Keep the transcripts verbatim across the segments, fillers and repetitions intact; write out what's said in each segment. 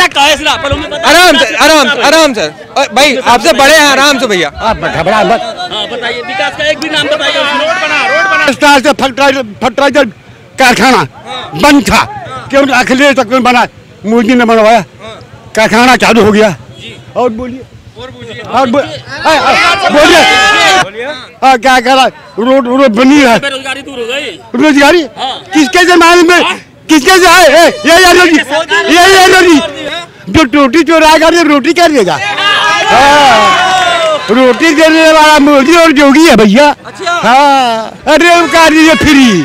चर्चा आराम से आराम आराम से भाई, आपसे बड़े हैं, आराम से भैया, आप घबरा मत। बताइए विकास का एक भी नाम बताइए। रोड बना, रोड बना, स्टार फर्टिलाइजर फर्टिलाइजर कारखाना बंद था, केवल अखिलेश तक में बना, मोदी ने बनवाया, कारखाना चालू हो गया। और बोलिए और बोलिए और बोलिए हाँ क्या कह रहा है? रोड रोड बनी है, रोजगारी दूर हो गई। रोजगारी किसके जमाने में किसके से है? ये रोटी ये ये रोटी जो रोटी चोराएगा ये रोटी क्या देगा? रोटी देने वाला मोदी और योगी है भैया। हाँ अरे उनका ये फ्री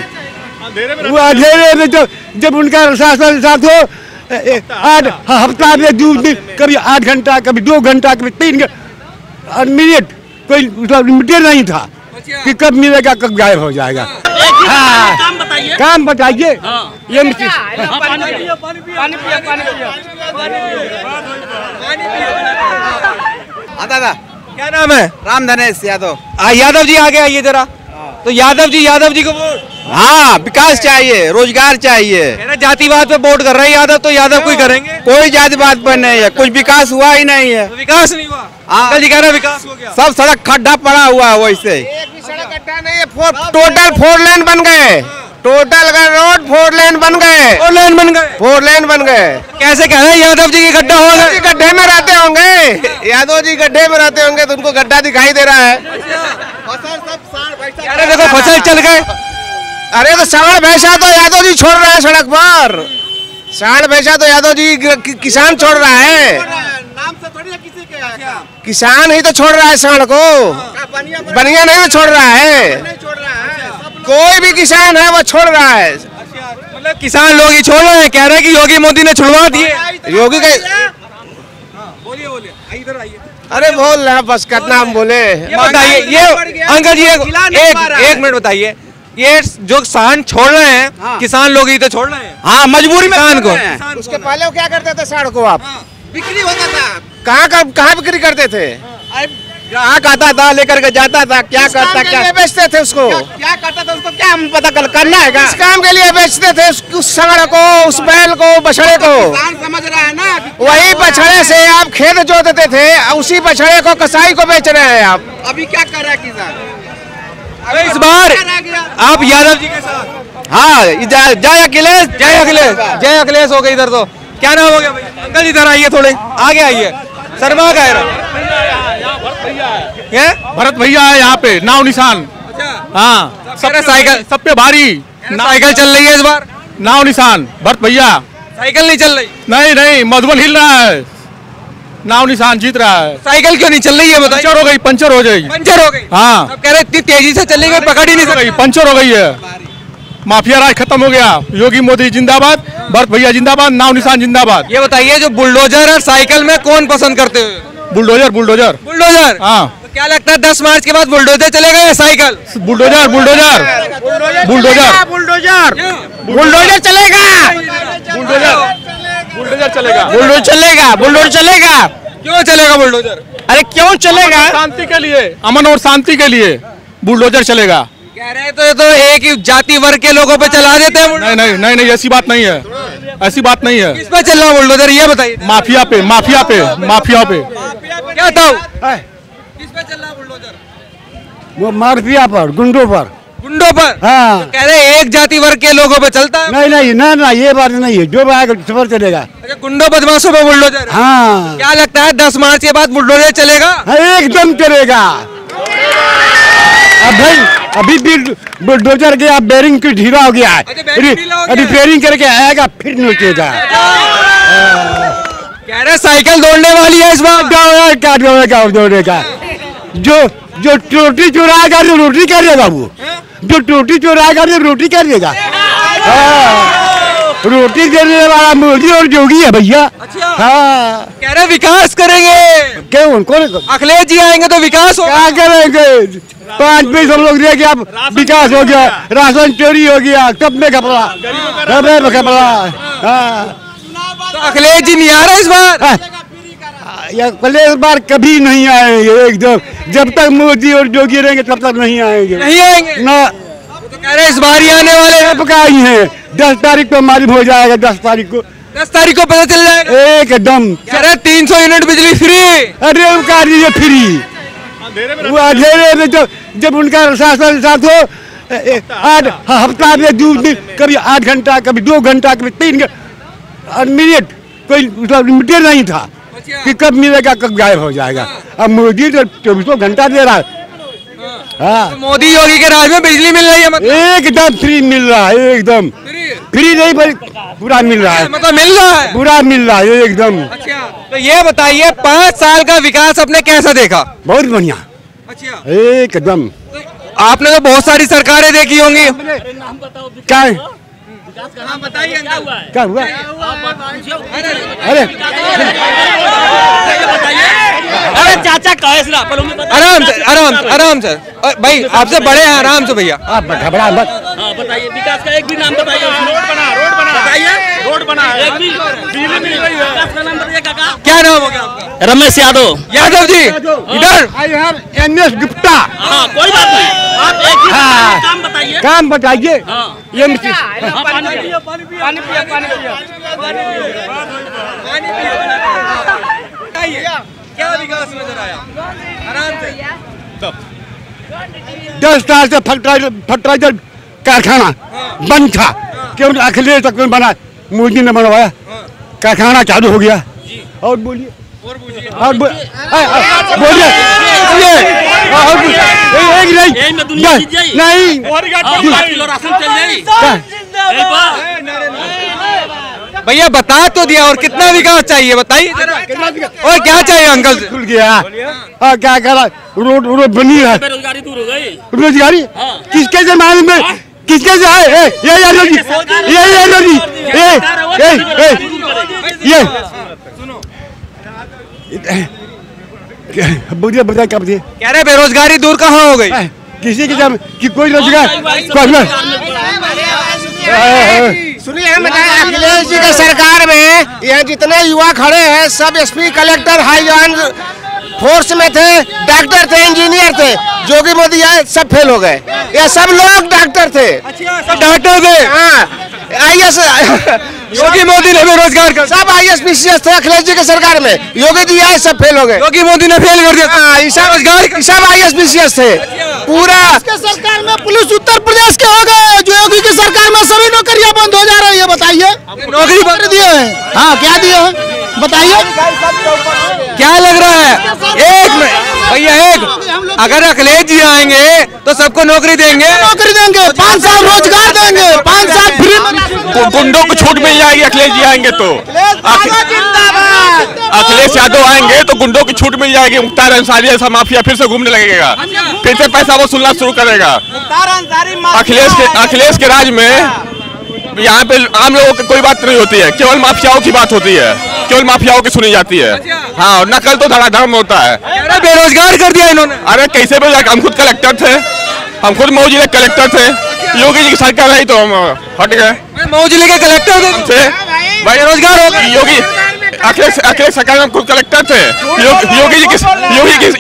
वो अंधेरे में जब जब उनका शासन साथ हो, आठ हफ्ता में दो दिन, कभी आठ घंटा, कभी दो घंटा, कभी तीन घंटा, मिनट कोई लिमिटेड नहीं था कि कब मिलेगा कब गायब हो जाएगा। हाँ काम बताइए, काम बताइए। ये दादा क्या नाम है? राम धनेश यादव। हाँ यादव जी आगे आइए जरा। तो यादव जी, यादव जी को वोट। हाँ विकास चाहिए, रोजगार चाहिए। जातिवाद पे वोट कर रहे हैं यादव, तो यादव कोई करेंगे? कोई जातिवाद पर नहीं है, कुछ विकास हुआ ही नहीं है। तो विकास नहीं हुआ। हाँ विकास हो गया, सब सड़क खड्डा पड़ा हुआ है, वैसे टोटल फोर लेन बन गए, टोटल का रोड फोर लेन बन गए, फोर लेन बन गए, फोर लेन बन गए। कैसे कह रहे हैं यादव जी के गड्ढा हो गए? गड्ढे में रहते होंगे यादव जी, गड्ढे में रहते होंगे तो उनको गड्ढा दिखाई दे रहा है। अरे देखो फसल चल गए। अरे तो साढ़ भैंसा तो यादव जी छोड़ रहा है सड़क पर, साढ़ भैंसा तो यादव जी कि, किसान छोड़ रहा है। नाम से थोड़ी है किसी के, किसान ही तो छोड़ रहा है साढ़ को, बनिया नहीं तो छोड़ रहा है, कोई भी किसान है वो छोड़ रहा है। मतलब किसान लोग ही छोड़ रहे हैं, कह रहे हैं कि योगी मोदी ने छुड़वा दिए। योगी का बोलिए बोलिए इधर आइए। अरे बोल रहे बस कितना हम बोले। बताइए ये अंकल जी एक एक मिनट बताइए, ये जो किसान छोड़ रहे हैं, हाँ। किसान लोग ही तो छोड़ रहे हैं। हाँ मजबूरी में किसान को, उसके पहले वो क्या करते थे? साड़ को आप बिक्री होता था, कहाँ कहाँ बिक्री करते थे? ग्राहक आता था लेकर के जाता था, क्या करता क्या बेचते थे उसको, क्या करता था उसको, क्या हम पता करना है? इस काम के लिए बेचते थे उस साड़ को, उस बैल को, बछड़े को। समझ रहा है ना, वही बछड़े से आप खेत जोत देते थे, उसी बछड़े को कसाई को बेच रहे हैं आप। अभी क्या कर रहा है किसान? अरे इस बार आप यादव जी के साथ। हाँ जय अखिलेश, जय अखिलेश, जय अखिलेश हो गए। इधर तो क्या नाम हो गया भाई? अंकल इधर आइए, थोड़े आगे आइए। शर्मा का ये? भरत भैया है यहाँ पे, नाव निशान। हाँ सब साइकिल, सब पे भारी साइकिल चल रही है इस बार। नाव निशान भरत भैया, साइकिल नहीं चल रही। नहीं नहीं मधुबन हिल रहा है, नाव निशान जीत रहा है। साइकिल क्यों नहीं चल रही है? पंचर हो गई, पंचर हो जाएगी, पंचर हो गई। हाँ सब कह रहे इतनी तेजी से चलेगी, पकड़ ही नहीं सक रही, पंचर हो गई है। माफिया राज खत्म हो गया। योगी मोदी जिंदाबाद, भरत भैया जिंदाबाद, नाव निशान जिंदाबाद। ये बताइए जो बुलडोजर और साइकिल में कौन पसंद करते हो? Bulldozer bulldozer bulldozer. हाँ तो क्या लगता है दस मार्च के बाद बुलडोजर चलेगा या cycle? Bulldozer bulldozer bulldozer bulldozer bulldozer चलेगा, बुलडोजर बुलडोजर चलेगा, बुलडोजर चलेगा, बुलडोजर चलेगा। क्यों चलेगा बुलडोजर? अरे क्यों चलेगा? शांति के लिए, अमन और शांति के लिए बुलडोजर चलेगा। कह रहे तो ये तो एक ही जाति वर्ग के लोगों पे चला देते हैं। नहीं नहीं नहीं नहीं ऐसी बात नहीं है, ऐसी बात नहीं है। किस पे चल रहा है बुलडोजर ये बताइए? माफिया पे, माफिया पे, माफिया पे। क्या बताओ किस पे चल रहा है बुलडोजर? वो माफिया पर, गुंडों पर, गुंडों पर। हाँ तो कह रहे एक जाति वर्ग के लोगों पे चलता है। नहीं नहीं ना ना ये बात नहीं है, जो आएगा चलेगा। अच्छा गुंडों बदमाशों पे बुलडोजर। हाँ क्या लगता है दस मार्च के बाद बुलडोजर चलेगा? एकदम चलेगा। अब भाई अभी भी बुलडोजर के आप बेरिंग की ढीला हो गया है, रिपेयरिंग करके आएगा फिर नीचेगा। कह रहे साइकिल दौड़ने वाली है इस बार, क्या दौड़ेगा? जो जो रोटी चुराएगा वो रोटी क्या देगा? वो जो रोटी चुराएगा वो रोटी क्या देगा? रोटी देने वाला मोदी और योगी है भैया। हाँ कह रहे विकास करेंगे। क्यों कौन? अखिलेश जी आएंगे तो विकास होगा। क्या करेंगे? पाँच बीस हम लोग दिए कि आप विकास हो गया, राशन चोरी हो गया, कब में घबरा घबरा। हाँ तो अखिलेश जी नहीं आ रहे इस बार? अखिलेश इस बार कभी नहीं आएंगे, एकदम जब तक मोदी और योगी रहेंगे तब तक नहीं आएंगे, नहीं आएंगे ना। तो कह रहे इस बार ही आने वाले हैं, पक्का ही है। दस तारीख को मालूम हो जाएगा, दस तारीख को दस तारीख को पता चल जाएगा एकदम। अरे तीन सौ यूनिट बिजली फ्री, अरे उनका फ्री वो अंधेरे में जब जब उनका शासन साथ हो आठ हफ्ता में कभी आठ घंटा कभी दो घंटा कभी तीन घंटा मिनट कोई लिमिटेड नहीं था कि कब मिलेगा कब गायब हो जाएगा। अब मोदी तो चौबीसों घंटा दे रहा है। हाँ मोदी योगी के राज में बिजली मिल रही है मतलब एकदम फ्री मिल रहा है, एकदम फ्री नहीं पूरा मिल रहा है, मतलब मिल रहा है पूरा मिल रहा है एकदम। अच्छा तो ये बताइए पाँच साल का विकास आपने कैसा देखा? बहुत बढ़िया। अच्छा एकदम। आपने तो बहुत सारी सरकारें देखी होंगी, क्या नाम बताइए क्या हुआ? अरे अरे चाचा कैसा? आराम से आराम आराम से भाई, आपसे बड़े हैं आराम से भैया, आप घबरा मत। हाँ बताइए विकास का एक भी नाम बताइए। रोड बना रोड बना बताइए, रोड बना एक भी बिजली मिल रही है, विकास का नाम बताइए काका। क्या नाम हो गया आपका? रमेश यादव। यादव जी इधर I have N S Gupta. हाँ कोई बात नहीं, आप एक ही काम बताइए, काम बताइए। ये पानी पिया पानी पिया पानी पिया पानी पिया। क्या विकास नजर आया? आराम से दस साल से फर्टिलाइजर कारखाना बंद था, क्यों अखिलेश तक बना, मोदी ने बनवाया, कारखाना चालू हो गया। और बोलिए और बोलिए एक नहीं नहीं भैया बता तो दिया, और कितना विकास चाहिए बताइए, और क्या चाहिए अंकल? खुल गया और क्या करा, रोड रोड बनी है, बेरोजगारी दूर हो गई। बेरोजगारी किसके जमाने में किसके जो है? ये ये ये बोलिए बताए क्या बताइए? कह रहे बेरोजगारी दूर कहाँ हो गई किसी के जब कि कोई रोजगार। सुनिए हम बताए अखिलेश जी की सरकार में यह जितने युवा खड़े हैं सब एसपी कलेक्टर हाई जवान फोर्स में थे, डॉक्टर थे, इंजीनियर थे, जोगी मोदी आए सब फेल हो गए। ये सब लोग डॉक्टर थे, डॉक्टर थे। हाँ आई एस योगी मोदी ने बेरोजगार कर, सब I S P C S थे अखिलेश जी के सरकार में, योगी जी आए सब फेल हो गए, योगी मोदी ने फेल कर दिया, सब I S P C S थे पूरा। सरकार में पुलिस उत्तर प्रदेश के हो गए, जो योगी की सरकार में सभी नौकरियां बंद हो जा रही है, बताइए नौकरी बंद दिए है। हाँ क्या दिए है बताइए? क्या लग रहा है एक भैया एक, अगर अखिलेश जी आएंगे तो सबको नौकरी देंगे, नौकरी देंगे, पाँच साल रोजगार देंगे, पाँच साल फ्री, गुंडों को छूट मिल जाएगी। अखिलेश जी आएंगे तो अखिलेश यादव आएंगे तो गुंडों की छूट मिल जाएगी, मुख्तार अंसारी ऐसा माफिया फिर से घूमने लगेगा, फिर से पैसा वसूलना शुरू करेगा। अखिलेश के अखिलेश के राज में यहाँ पे आम लोगों की कोई बात नहीं होती है, केवल माफियाओं की बात होती है, केवल माफियाओं की सुनी जाती है। हाँ और नकल तो धड़ाधड़ होता है। अरे बेरोजगार कर दिया इन्होंने, अरे कैसे बेरोजगार? हम खुद कलेक्टर थे, हम खुद मऊ जिले के कलेक्टर थे, योगी जी की सरकार आई तो हम हट गए, मऊ जिले के कलेक्टर थे बेरोजगार हो गए। योगी अखिलेश अखिलेश सरकार में खुद कलेक्टर थे, योगी जी की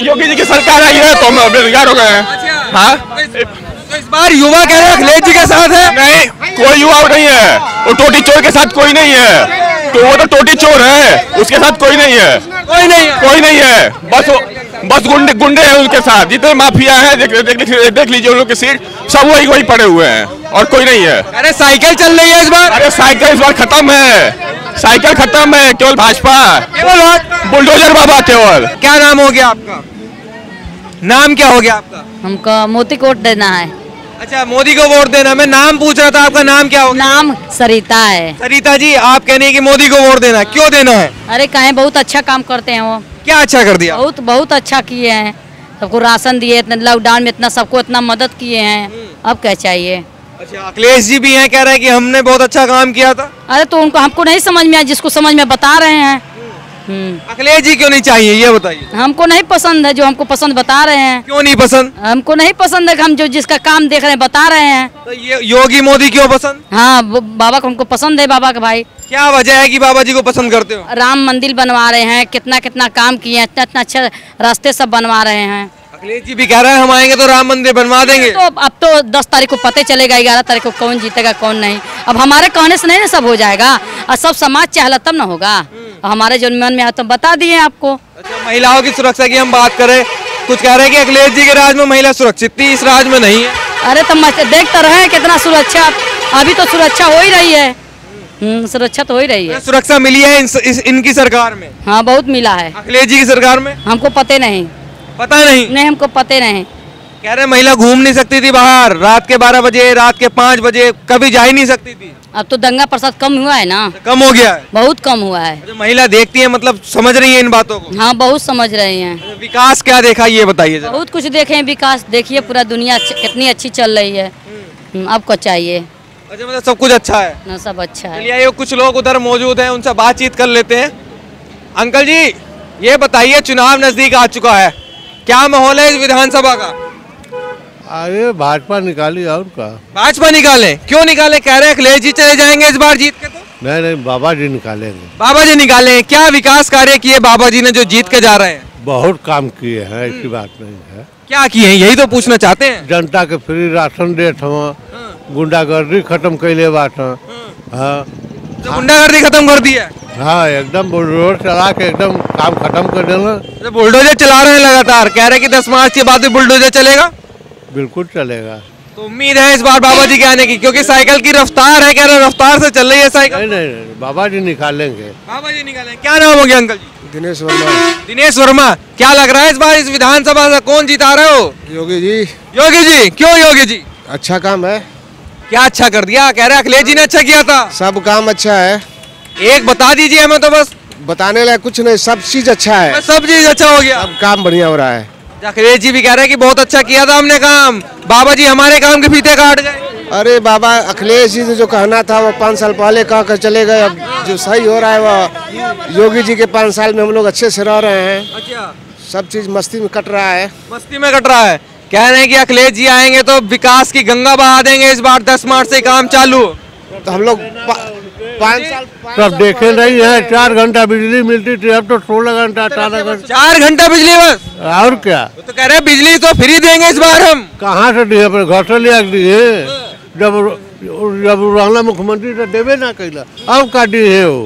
योगी जी की सरकार आई है तो हम बेरोजगार हो गए। हाँ तो इस बार युवा कह रहे हैं अखिलेश जी के साथ है? नहीं कोई युवा नहीं है, वो टोटी चोर के साथ कोई नहीं है, तो वो तो टोटी चोर है, उसके साथ कोई नहीं है, कोई नहीं कोई नहीं है, बस बस गुंडे गुंडे हैं उनके साथ, जितने माफिया हैं देख लीजिए देख लीजिए उन लोग के सीट सब वही वही पड़े हुए हैं और कोई नहीं है। अरे साइकिल चल रही है इस बार, अरे साइकिल इस बार खत्म है, साइकिल खत्म है, केवल भाजपा, केवल बुलडोजर बाबा केवल। क्या नाम हो गया आपका? नाम क्या हो गया आपका? हमको मोदी को वोट देना है। अच्छा मोदी को वोट देना, मैं नाम पूछ रहा था, आपका नाम क्या होगा? नाम सरिता है। सरिता जी आप कहने की मोदी को वोट देना, क्यों देना है? अरे कहें बहुत अच्छा काम करते हैं वो। क्या अच्छा कर दिया? बहुत बहुत अच्छा किए हैं, सबको राशन दिए, इतना लॉकडाउन में इतना सबको इतना मदद किए हैं, अब क्या चाहिए? अच्छा अखिलेश जी भी है कह रहे हैं कि हमने बहुत अच्छा काम किया था। अरे तो उनको हमको नहीं समझ में आया, जिसको समझ में बता रहे हैं। अखिलेश जी क्यों नहीं चाहिए ये बताइए? हमको नहीं पसंद है, जो हमको पसंद बता रहे हैं। क्यों नहीं पसंद? हमको नहीं पसंद है, हम जो जिसका काम देख रहे हैं बता रहे हैं। तो ये योगी मोदी क्यों पसंद? हाँ बाबा को हमको पसंद है, बाबा का भाई। क्या वजह है कि बाबा जी को पसंद करते हो? राम मंदिर बनवा रहे हैं, कितना कितना काम किए, इतना इतना अच्छा रास्ते सब बनवा रहे हैं। अखिलेश जी भी कह रहे हैं हम आएंगे तो राम मंदिर बनवा देंगे। तो अब तो दस तारीख को पता चलेगा, ग्यारह तारीख को कौन जीतेगा कौन नहीं। अब हमारे कहने से नहीं ना सब हो जाएगा, और सब समाज चाहला तब ना होगा। हमारे जो मन में है तो बता दिए आपको। अच्छा, महिलाओं की सुरक्षा की हम बात करें, कुछ कह रहे हैं कि अखिलेश जी के राज में महिला सुरक्षित थी, इस राज में नहीं है। अरे तो देखते रहे कितना सुरक्षा, अभी तो सुरक्षा हो ही रही है, सुरक्षा तो हो ही रही है। सुरक्षा मिली है इन, इस, इनकी सरकार में? हाँ बहुत मिला है। अखिलेश जी की सरकार में? हमको पते नहीं। पता नहीं? नहीं हमको पते नहीं। कह रहे महिला घूम नहीं सकती थी बाहर, रात के बारह बजे, रात के पाँच बजे कभी जा ही नहीं सकती थी। अब तो दंगा प्रसाद कम हुआ है ना? कम हो गया है, बहुत कम हुआ है। महिला देखती है, मतलब समझ रही है इन बातों को? हाँ बहुत समझ रही है। विकास क्या देखा ये बताइए? बहुत कुछ देखे, विकास देखिए, पूरा दुनिया कितनी अच्छी चल रही है, आपको चाहिए। अच्छा मतलब सब कुछ अच्छा है ना? सब अच्छा है। चलिए कुछ लोग उधर मौजूद हैं, उनसे बातचीत कर लेते हैं। अंकल जी ये बताइए, चुनाव नजदीक आ चुका है, क्या माहौल है इस विधानसभा का? अरे भाजपा निकाली, और का भाजपा निकाले। क्यों निकाले? कह रहे अखिलेश जी चले जाएंगे इस बार जीत के। तो नहीं नहीं बाबा जी निकालेंगे। बाबा जी निकाले। क्या विकास कार्य किए बाबा जी ने जो जीत के जा रहे हैं? बहुत काम किए हैं, ऐसी बात नहीं है। क्या किए हैं यही तो पूछना चाहते हैं। जनता के फ्री राशन देते हैं, गुंडागर्दी खत्म कैले बात। हाँ तो गुंडागर्दी खत्म कर दिया? हाँ एकदम बुलडोजर चला के एकदम काम खत्म कर देना। तो बुलडोजर चला रहे हैं लगातार, कह रहे हैं कि दस मार्च के बाद भी बुलडोजर चलेगा? बिल्कुल चलेगा। तो उम्मीद है इस बार बाबा जी के आने की, क्योंकि साइकिल की रफ्तार है, कह रहे रफ्तार से चल रही है साइकिल। नहीं, नहीं, नहीं बाबा जी निकालेंगे, बाबा जी निकालेंगे। क्या नाम हो गया अंकल जी? दिनेश वर्मा। दिनेश वर्मा, क्या लग रहा है इस बार इस विधानसभा से कौन जीता रहे हो? योगी जी। योगी जी? क्यों योगी जी? अच्छा काम है। क्या अच्छा कर दिया? कह रहे अखिलेश जी ने अच्छा किया था। सब काम अच्छा है, एक बता दीजिए हमें तो। बस बताने लायक कुछ नहीं, सब चीज अच्छा है। सब चीज अच्छा हो गया, सब काम बढ़िया हो रहा है। अखिलेश जी भी कह रहे हैं कि बहुत अच्छा किया था हमने काम, बाबा जी हमारे काम के फीते काट गए। अरे बाबा अखिलेश जी ने जो कहना था वो पाँच साल पहले कह कर चले गए, अब जो सही हो रहा है वो योगी जी के पाँच साल में हम लोग अच्छे से रह रहे हैं। सब चीज मस्ती में कट रहा है, मस्ती में कट रहा है। कह रहे हैं कि अखिलेश जी आएंगे तो विकास की गंगा बहा देंगे इस बार, दस मार्च से काम चालू। तो हम लोग पा, पाँच साल सब देखे नहीं है। चार घंटा बिजली मिलती थी, अब तो सोलह घंटा अठारह घंटा। चार घंटा बिजली बस? और क्या। तो कह रहे हैं बिजली तो फ्री देंगे इस बार हम। कहाँ से दिए? अपने घर से लिया दिए, जब जब रहना मुख्यमंत्री तो देवे ना कैला, अब का दिए हो,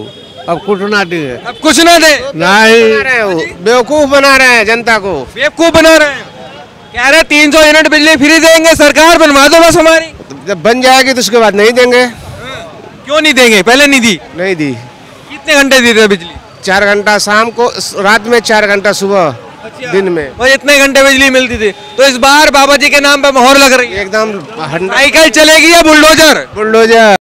अब कुछ ना दिए। अब कुछ ना दे नहीं, बेवकूफ़ बना रहे हैं जनता को, बेवकूफ़ बना रहे हैं। कह रहे तीन सौ यूनिट बिजली फ्री देंगे, सरकार बनवा दो बस हमारी। जब बन जाएगी तो उसके बाद नहीं देंगे। क्यों नहीं देंगे? पहले नहीं दी? नहीं दी। कितने घंटे दी थी बिजली? चार घंटा शाम को, रात में चार घंटा सुबह। अच्छा। दिन में और इतने घंटे बिजली मिलती थी। तो इस बार बाबा जी के नाम पे मोहर लग रही है एकदम। साइकिल चलेगी या बुलडोजर? बुलडोजर।